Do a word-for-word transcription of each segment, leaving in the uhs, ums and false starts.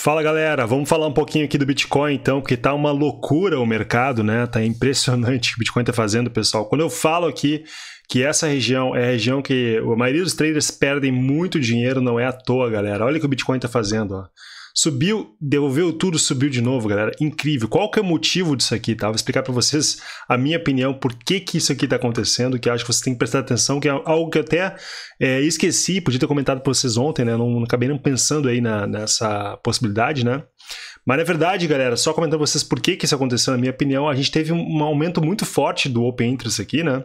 Fala galera, vamos falar um pouquinho aqui do Bitcoin então, porque tá uma loucura o mercado, né? Tá impressionante o que o Bitcoin tá fazendo, pessoal. Quando eu falo aqui que essa região é a região que a maioria dos traders perdem muito dinheiro, não é à toa, galera. Olha o que o Bitcoin tá fazendo, ó. Subiu, devolveu tudo, subiu de novo, galera. Incrível. Qual que é o motivo disso aqui, tá? Vou explicar para vocês a minha opinião, por que que isso aqui tá acontecendo, que eu acho que vocês têm que prestar atenção, que é algo que eu até é, esqueci, podia ter comentado para vocês ontem, né? Não, não acabei nem pensando aí na, nessa possibilidade, né? Mas, na verdade, galera, só comentando para vocês por que que isso aconteceu, na minha opinião, a gente teve um aumento muito forte do Open Interest aqui, né?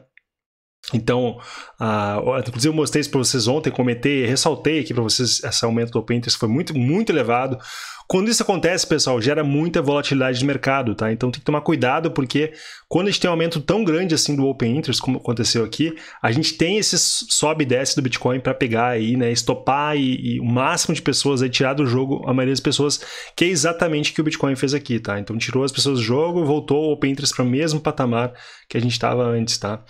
Então, uh, inclusive eu mostrei isso para vocês ontem, comentei, ressaltei aqui para vocês esse aumento do Open Interest, foi muito, muito elevado. Quando isso acontece, pessoal, gera muita volatilidade de mercado, tá? Então tem que tomar cuidado, porque quando a gente tem um aumento tão grande assim do Open Interest, como aconteceu aqui, a gente tem esse sobe e desce do Bitcoin para pegar aí, né? Estopar e, e o máximo de pessoas aí, tirar do jogo a maioria das pessoas, que é exatamente o que o Bitcoin fez aqui, tá? Então tirou as pessoas do jogo, voltou o Open Interest para o mesmo patamar que a gente estava antes, tá?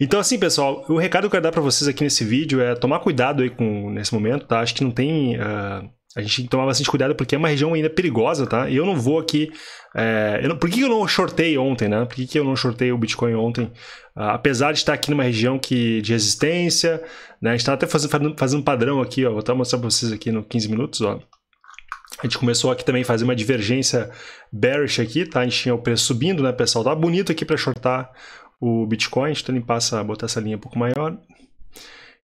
Então assim, pessoal, o recado que eu quero dar para vocês aqui nesse vídeo é tomar cuidado aí com, nesse momento, tá? Acho que não tem... Uh... A gente tem que tomar bastante cuidado porque é uma região ainda perigosa, tá? E eu não vou aqui... É, eu não, por que eu não shortei ontem, né? Por que que eu não shortei o Bitcoin ontem? Ah, apesar de estar aqui numa região que, de resistência, né? A gente está até fazendo, fazendo padrão aqui, ó. Vou até mostrar para vocês aqui no quinze minutos, ó. A gente começou aqui também a fazer uma divergência bearish aqui, tá? A gente tinha o preço subindo, né, pessoal? Tá bonito aqui para shortar o Bitcoin. A gente tá limpar essa, botar essa linha um pouco maior.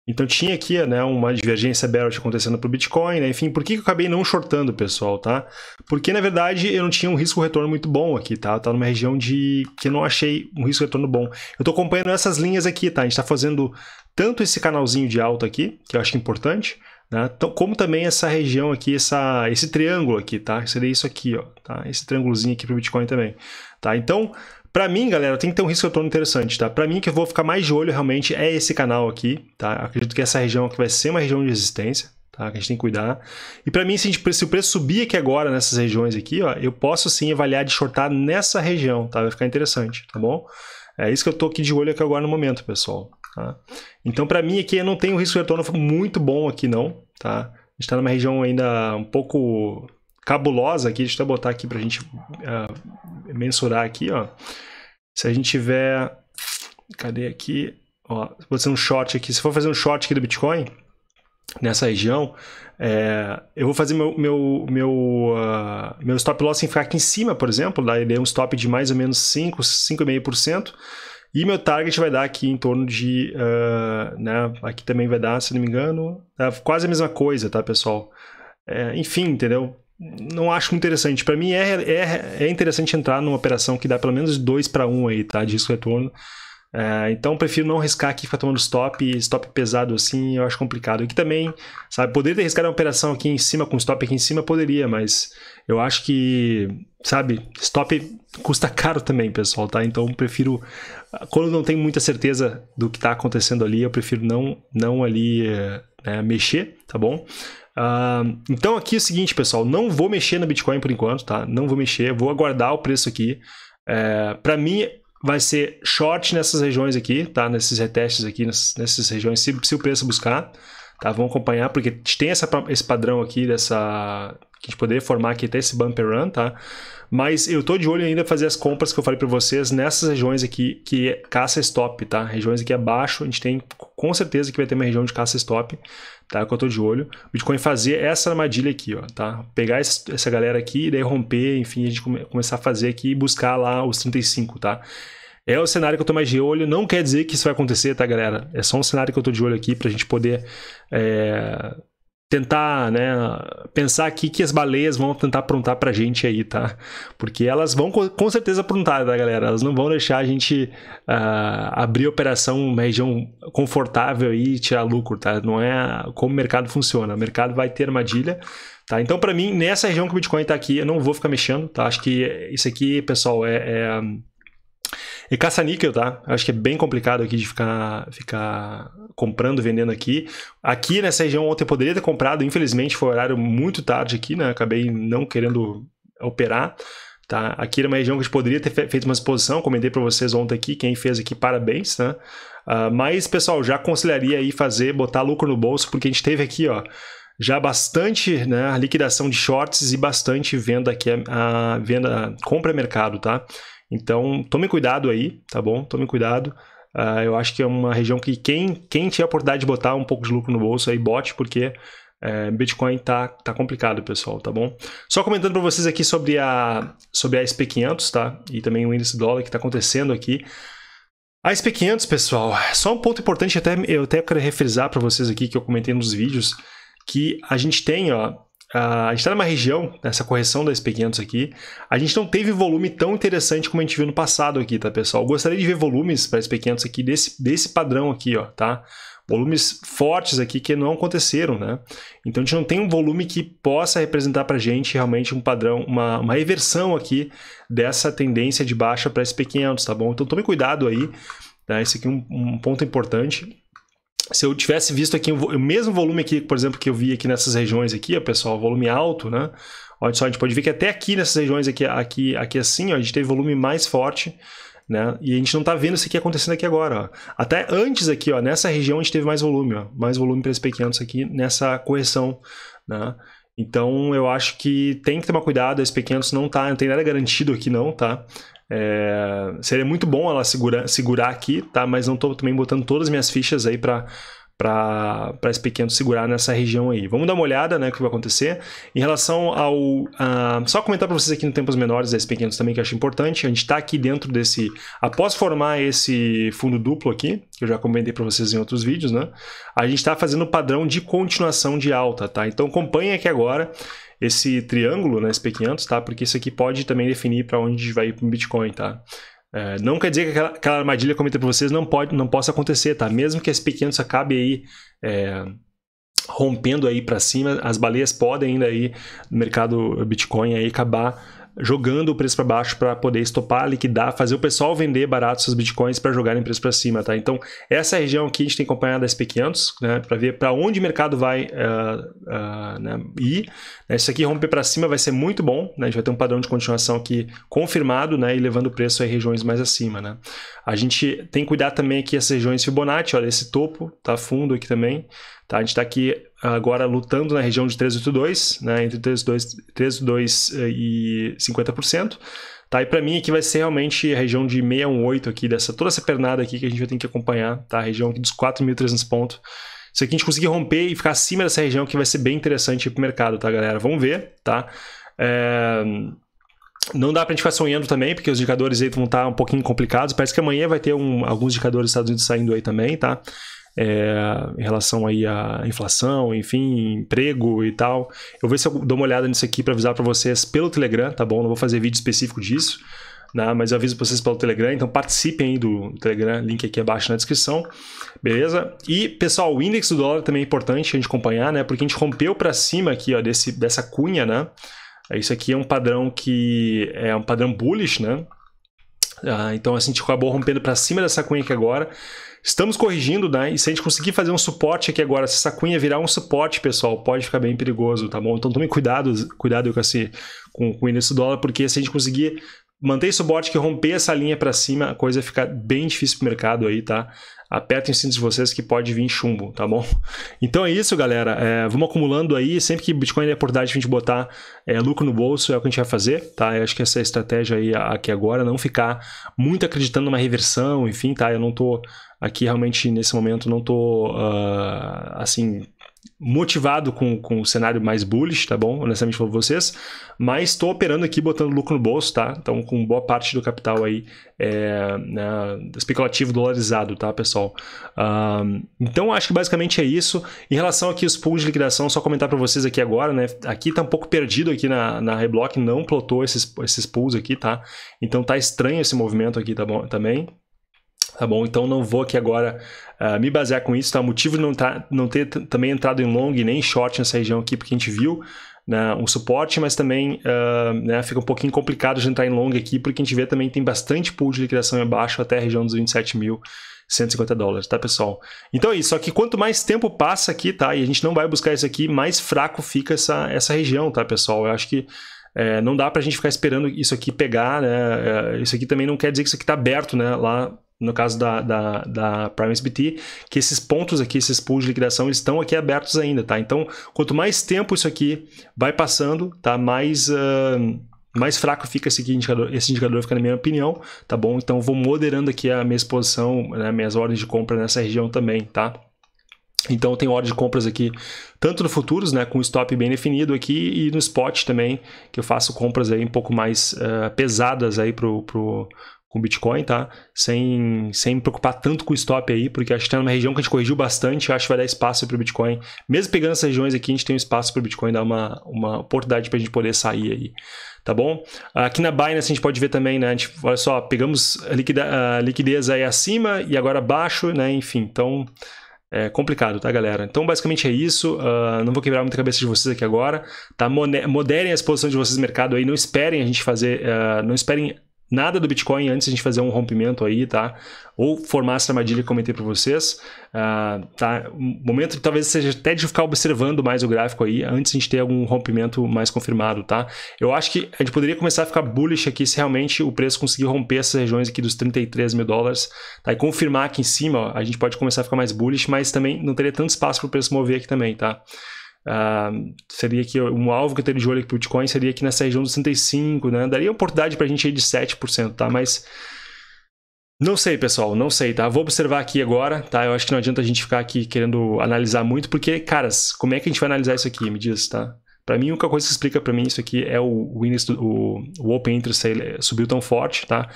Então tinha aqui, né, uma divergência bearish acontecendo para o Bitcoin, né? Enfim, por que eu acabei não shortando, pessoal, tá? Porque, na verdade, eu não tinha um risco-retorno muito bom aqui, tá? Eu tava numa região de que eu não achei um risco-retorno bom. Eu tô acompanhando essas linhas aqui, tá? A gente tá fazendo tanto esse canalzinho de alta aqui, que eu acho importante, né? Como também essa região aqui, essa, esse triângulo aqui, tá? Seria isso aqui, ó, tá? Esse triângulozinho aqui para o Bitcoin também, tá? Então... Para mim, galera, tem que ter um risco-retorno interessante, tá? Para mim, que eu vou ficar mais de olho realmente é esse canal aqui, tá? Acredito que essa região aqui vai ser uma região de resistência, tá? Que a gente tem que cuidar. E para mim, se, a gente, se o preço subir aqui agora nessas regiões aqui, ó, eu posso sim avaliar de shortar nessa região, tá? Vai ficar interessante, tá bom? É isso que eu tô aqui de olho aqui agora no momento, pessoal, tá? Então, para mim aqui, eu não tenho um risco-retorno muito bom aqui não, tá? A gente tá numa região ainda um pouco... cabulosa aqui, deixa eu botar aqui pra gente uh, mensurar aqui, ó. Se a gente tiver... Cadê aqui? Ó, vou fazer um short aqui. Se for fazer um short aqui do Bitcoin, nessa região, é, eu vou fazer meu, meu, meu, uh, meu stop loss sem ficar aqui em cima, por exemplo, daí ele é um stop de mais ou menos cinco, cinco vírgula cinco por cento. E meu target vai dar aqui em torno de... Uh, né, aqui também vai dar, se não me engano, tá, quase a mesma coisa, tá, pessoal? É, enfim, entendeu? Não acho interessante. Para mim é, é, é interessante entrar numa operação que dá pelo menos dois para um aí, tá? De risco-retorno. É, então prefiro não riscar aqui, ficar tomando stop, stop pesado assim, eu acho complicado. Aqui também, sabe? Poderia ter arriscado uma operação aqui em cima, com stop aqui em cima, poderia, mas eu acho que, sabe? Stop custa caro também, pessoal, tá? Então prefiro, quando não tem muita certeza do que tá acontecendo ali, eu prefiro não, não ali né, mexer, tá bom? Uh, então aqui é o seguinte, pessoal, não vou mexer no Bitcoin por enquanto, tá? Não vou mexer, vou aguardar o preço aqui. É, para mim vai ser short nessas regiões aqui, tá? Nesses retestes aqui, nessas, nessas regiões, se, se o preço buscar, tá? Vamos acompanhar, porque a gente tem essa, esse padrão aqui, dessa, que a gente poderia formar aqui até esse bumper run, tá? Mas eu tô de olho ainda fazer as compras que eu falei para vocês nessas regiões aqui que é caça stop, tá? Regiões aqui abaixo, a gente tem com certeza que vai ter uma região de caça stop, tá? Que eu tô de olho. O Bitcoin fazer essa armadilha aqui, ó, tá? Pegar esse, essa galera aqui e daí romper, enfim, a gente come, começar a fazer aqui e buscar lá os trinta e cinco, tá? É o cenário que eu tô mais de olho, não quer dizer que isso vai acontecer, tá, galera? É só um cenário que eu tô de olho aqui pra gente poder... É... tentar, né, pensar aqui que as baleias vão tentar aprontar pra gente aí, tá? Porque elas vão com certeza aprontar, tá, galera? Elas não vão deixar a gente uh, abrir a operação uma região confortável e tirar lucro, tá? Não é como o mercado funciona. O mercado vai ter armadilha, tá? Então, pra mim, nessa região que o Bitcoin tá aqui, eu não vou ficar mexendo, tá? Acho que isso aqui, pessoal, é... é... E caça-níquel, tá? Acho que é bem complicado aqui de ficar, ficar comprando, vendendo aqui. Aqui nessa região ontem eu poderia ter comprado, infelizmente foi um horário muito tarde aqui, né? Acabei não querendo operar, tá? Aqui era uma região que a gente poderia ter feito uma exposição, comentei para vocês ontem aqui, quem fez aqui, parabéns, né? Uh, mas, pessoal, já aconselharia aí fazer, botar lucro no bolso, porque a gente teve aqui, ó, já bastante, né, liquidação de shorts e bastante venda aqui, a venda, compra mercado, tá? Então, tome cuidado aí, tá bom? Tome cuidado. Uh, eu acho que é uma região que quem, quem tiver a oportunidade de botar um pouco de lucro no bolso aí, bote, porque é, Bitcoin tá, tá complicado, pessoal, tá bom? Só comentando para vocês aqui sobre a, sobre a S P quinhentos, tá? E também o índice dólar que tá acontecendo aqui. A S P quinhentos, pessoal, só um ponto importante, até, eu até quero refrisar para vocês aqui, que eu comentei nos vídeos, que a gente tem, ó, a gente está numa região, nessa correção da S P quinhentos aqui, a gente não teve volume tão interessante como a gente viu no passado aqui, tá, pessoal? Eu gostaria de ver volumes para a S P quinhentos aqui desse, desse padrão aqui, ó, tá? Volumes fortes aqui que não aconteceram, né? Então, a gente não tem um volume que possa representar para a gente realmente um padrão, uma, uma reversão aqui dessa tendência de baixa para S P quinhentos, tá bom? Então, tome cuidado aí, tá? Esse aqui é um, um ponto importante. Se eu tivesse visto aqui o mesmo volume aqui, por exemplo, que eu vi aqui nessas regiões aqui, ó, pessoal, volume alto, né? Olha só, a gente pode ver que até aqui nessas regiões aqui, aqui, aqui assim, ó, a gente teve volume mais forte, né? E a gente não tá vendo isso aqui acontecendo aqui agora, ó. Até antes aqui, ó, nessa região a gente teve mais volume, ó, mais volume para S P quinhentos aqui nessa correção, né? Então eu acho que tem que tomar cuidado, a S P quinhentos não tá, não tem nada garantido aqui não, tá? É, seria muito bom ela segura, segurar aqui, tá? Mas não tô também botando todas as minhas fichas aí para para S P quinhentos segurar nessa região aí. Vamos dar uma olhada, né, o que vai acontecer. Em relação ao... A, só comentar para vocês aqui no tempos menores da S P quinhentos também, que eu acho importante. A gente está aqui dentro desse... Após formar esse fundo duplo aqui, que eu já comentei para vocês em outros vídeos, né? A gente está fazendo o padrão de continuação de alta, tá? Então acompanha aqui agora esse triângulo na, né, S P quinhentos, tá? Porque isso aqui pode também definir para onde vai ir para o Bitcoin, tá? É, não quer dizer que aquela, aquela armadilha que eu comentei para vocês não, pode, não possa acontecer, tá? Mesmo que a S P quinhentos acabe aí é, rompendo aí para cima, as baleias podem ainda aí no mercado Bitcoin aí acabar jogando o preço para baixo para poder estopar, liquidar, fazer o pessoal vender barato seus bitcoins para jogarem preço para cima, tá? Então, essa região aqui a gente tem acompanhado a S P quinhentos, né? Para ver para onde o mercado vai uh, uh, né? ir. Isso aqui romper para cima vai ser muito bom, né? A gente vai ter um padrão de continuação aqui confirmado, né? E levando o preço a regiões mais acima, né? A gente tem que cuidar também aqui essas regiões Fibonacci, olha, esse topo tá fundo aqui também, tá? A gente está aqui agora lutando na região de três oito dois, né? Entre três oito dois e cinquenta por cento. Tá? E para mim aqui vai ser realmente a região de seis um oito aqui, dessa, toda essa pernada aqui que a gente vai ter que acompanhar, tá? A região aqui dos quatro mil e trezentos pontos. Se aqui a gente conseguir romper e ficar acima dessa região, que vai ser bem interessante para o mercado, tá, galera? Vamos ver, tá? É... Não dá para a gente ficar sonhando também, porque os indicadores aí vão estar um pouquinho complicados. Parece que amanhã vai ter um, alguns indicadores dos Estados Unidos saindo aí também, tá? É, em relação aí à inflação, enfim, emprego e tal. Eu vou ver se eu dou uma olhada nisso aqui para avisar para vocês pelo Telegram, tá bom? Não vou fazer vídeo específico disso, né? Mas eu aviso para vocês pelo Telegram, então participem aí do Telegram, link aqui abaixo na descrição, beleza? E, pessoal, o índice do dólar também é importante a gente acompanhar, né? Porque a gente rompeu para cima aqui, ó, desse, dessa cunha, né? Isso aqui é um padrão que é um padrão bullish, né? Ah, então, assim, a gente acabou rompendo para cima dessa cunha aqui agora. Estamos corrigindo, né? E se a gente conseguir fazer um suporte aqui agora, se essa cunha virar um suporte, pessoal, pode ficar bem perigoso, tá bom? Então, tome cuidado, cuidado com, esse, com, com o índice do dólar, porque se a gente conseguir manter esse suporte que romper essa linha para cima, a coisa fica bem difícil pro mercado aí, tá? Apertem os cintos de vocês que pode vir chumbo, tá bom? Então é isso, galera. É, vamos acumulando aí. Sempre que Bitcoin é oportunidade de a gente botar é, lucro no bolso, é o que a gente vai fazer, tá? Eu acho que essa é a estratégia aí aqui agora, não ficar muito acreditando numa reversão, enfim, tá? Eu não tô aqui realmente nesse momento, não tô uh, assim... motivado com, com o cenário mais bullish, tá bom? Honestamente falo pra vocês, mas estou operando aqui, botando lucro no bolso, tá? Então, com boa parte do capital aí é, né, especulativo dolarizado, tá, pessoal? Um, então, acho que basicamente é isso. Em relação aqui aos pools de liquidação, só comentar para vocês aqui agora, né? Aqui tá um pouco perdido aqui na, na Reblock, não plotou esses, esses pools aqui, tá? Então, tá estranho esse movimento aqui, tá bom? Também. Tá bom? Então não vou aqui agora uh, me basear com isso, tá? O motivo de não, tá, não ter também entrado em long nem short nessa região aqui, porque a gente viu, né, um suporte, mas também uh, né, fica um pouquinho complicado de entrar em long aqui, porque a gente vê também tem bastante pool de liquidação abaixo até a região dos vinte e sete mil cento e cinquenta dólares, tá, pessoal? Então é isso, só que quanto mais tempo passa aqui, tá? E a gente não vai buscar isso aqui, mais fraco fica essa, essa região, tá, pessoal? Eu acho que É, não dá pra gente ficar esperando isso aqui pegar, né? É, isso aqui também não quer dizer que isso aqui tá aberto, né? Lá no caso da, da, da PrimeXBT, que esses pontos aqui, esses pools de liquidação, eles estão aqui abertos ainda, tá? Então, quanto mais tempo isso aqui vai passando, tá? Mais... Uh... mais fraco fica esse indicador, esse indicador fica na minha opinião, tá bom? Então eu vou moderando aqui a minha exposição, né, minhas ordens de compra nessa região também, tá? Então eu tenho ordens de compras aqui, tanto no futuros, né, com o stop bem definido aqui, e no spot também, que eu faço compras aí um pouco mais uh, pesadas aí pro... pro com Bitcoin, tá? Sem, sem me preocupar tanto com o stop aí, porque acho que tá numa região que a gente corrigiu bastante, acho que vai dar espaço para o Bitcoin. Mesmo pegando essas regiões aqui, a gente tem um espaço para o Bitcoin dar uma, uma oportunidade para a gente poder sair aí, tá bom? Aqui na Binance a gente pode ver também, né? A gente, olha só, pegamos a liquida, a liquidez aí acima e agora abaixo, né? Enfim, então... é complicado, tá, galera? Então, basicamente é isso. Uh, não vou quebrar muita cabeça de vocês aqui agora, tá? Moderem a exposição de vocês no mercado aí, não esperem a gente fazer... Uh, não esperem... nada do Bitcoin antes de a gente fazer um rompimento aí, tá? Ou formar essa armadilha que comentei para vocês, uh, tá? Um momento que talvez seja até de ficar observando mais o gráfico aí, antes de a gente ter algum rompimento mais confirmado, tá? Eu acho que a gente poderia começar a ficar bullish aqui se realmente o preço conseguir romper essas regiões aqui dos trinta e três mil dólares, tá? E confirmar aqui em cima, ó, a gente pode começar a ficar mais bullish, mas também não teria tanto espaço para o preço mover aqui também, tá? Uh, seria que um alvo que eu teria de olho aqui para o Bitcoin seria aqui nessa região dos trinta e cinco, né? Daria oportunidade para a gente ir de sete por cento, tá? Mas não sei, pessoal, não sei, tá? Vou observar aqui agora, tá? Eu acho que não adianta a gente ficar aqui querendo analisar muito, porque, caras, como é que a gente vai analisar isso aqui? Me diz, tá? Para mim, a única coisa que explica para mim isso aqui é o, o, índice do, o, o Open Interest aí, subiu tão forte, tá?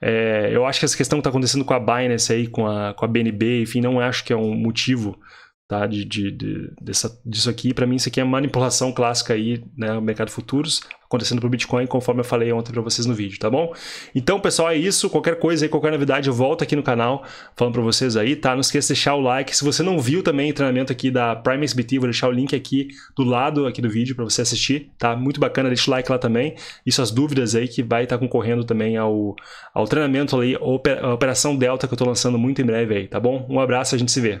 É, eu acho que essa questão que está acontecendo com a Binance aí, com a, com a B N B, enfim, não acho que é um motivo... tá? De, de, de, dessa, disso aqui, para mim isso aqui é manipulação clássica aí, né, no mercado futuros, acontecendo para o Bitcoin, conforme eu falei ontem para vocês no vídeo, tá bom? Então, pessoal, é isso, qualquer coisa aí, qualquer novidade, eu volto aqui no canal falando para vocês aí, tá? Não esqueça de deixar o like, se você não viu também o treinamento aqui da PrimeXBT, vou deixar o link aqui do lado aqui do vídeo para você assistir, tá? Muito bacana, deixa o like lá também, e suas dúvidas aí que vai estar concorrendo também ao, ao treinamento aí, Operação Delta, que eu tô lançando muito em breve aí, tá bom? Um abraço, a gente se vê.